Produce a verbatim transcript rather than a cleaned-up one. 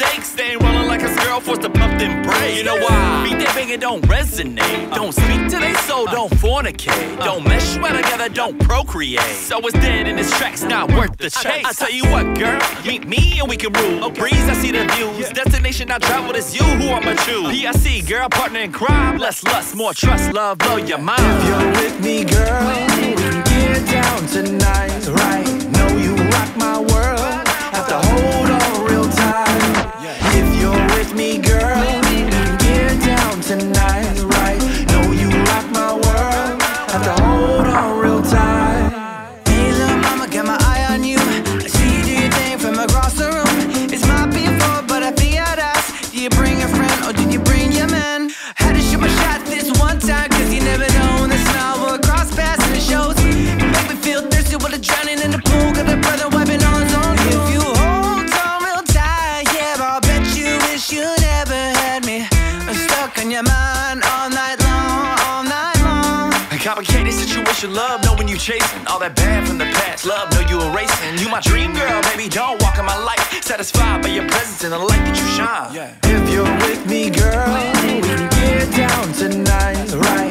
mistakes. They ain't rolling like a girl forced to pump them brakes. You know why? Beat that bang and don't resonate. Don't speak to they soul, don't fornicate. Don't mesh well together, don't procreate. So it's dead in this track's not worth the chase. I tell you what, girl, meet me and we can rule. A breeze, I see the views. Destination I travel, it's you who I'ma choose. P I C, girl, partner in crime. Less lust, more trust, love, blow your mind. If you're with me, girl, we can get down tonight, right? Know you rock my world. Have to hold on real tight. If you're with me, girl, we can get down tonight, right? Know you rock my world. Have to hold on real tight. Hey, little mama, got my eye on you. I see you do your thing from across the room. It's my P four, but I feel that. Do you bring a friend or did you bring your man? Had to shoot my shot this one time, cause you never know. Drowning in the pool, got a brother wiping on his own. If you hold on real tight, yeah, I'll bet you wish you never had me. I'm stuck on your mind all night long, all night long. A complicated situation, love, know when you chasing all that bad from the past, love, know you erasing. You my dream girl, baby, don't walk in my life. Satisfied by your presence and the light that you shine. If you're with me, girl, we can get down tonight, right?